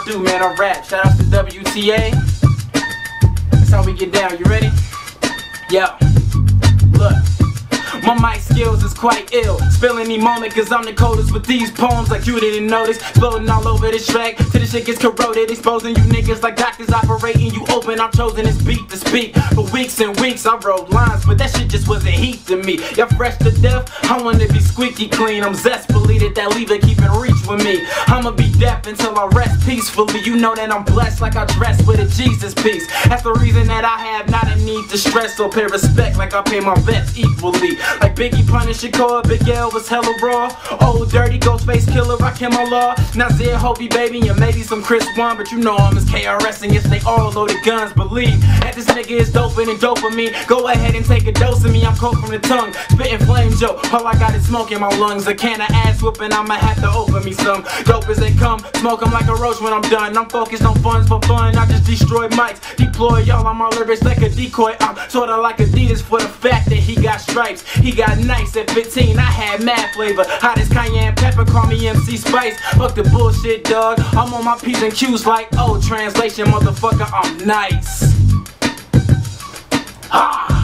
I do, man, I rap. Shout out to WTA. That's how we get down, you ready? Yeah. Look, my mic skills is quite ill. Spilling the moment, cause I'm the coldest with these poems like you didn't notice. Blowing all over this track, till this shit gets corroded. Exposing you niggas like doctors operating you open. I'm chosen this beat to speak. For weeks and weeks I wrote lines, but that shit just wasn't heat to me. Y'all fresh to death, I wanna be squeaky clean. I'm zestfully that lever keep in reach with me. I'ma be deaf until I rest peacefully. You know that I'm blessed like I dress with a Jesus piece. That's the reason that I have not a need to stress. So pay respect like I pay my vets equally. Like Biggie punished Shikor, Big Gale was hella raw. Old Dirty Ghost Face Killer, Rakim Allah, Nazir, Hopi, baby, and maybe some Chris Juan, but you know him as KRS, and yes, they all loaded guns. Believe that this nigga is doping and dope for me. Go ahead and take a dose of me, I'm cold from the tongue. Spitting flame joke, all I got is smoke in my lungs. A can of ass whooping, I'ma have to open me some. Dope as they come, smoke them like a roach when I'm done. I'm focused on funds for fun, I just destroy mics. Deploy y'all on my lyrics like a decoy. I'm sorta like Adidas for the fact that he got stripes. He got nice at 15, I had mad flavor. Hot as cayenne pepper, call me MC Spice. Fuck the bullshit, dog. I'm on my P's and Q's like, oh, translation, motherfucker, I'm nice. Ah.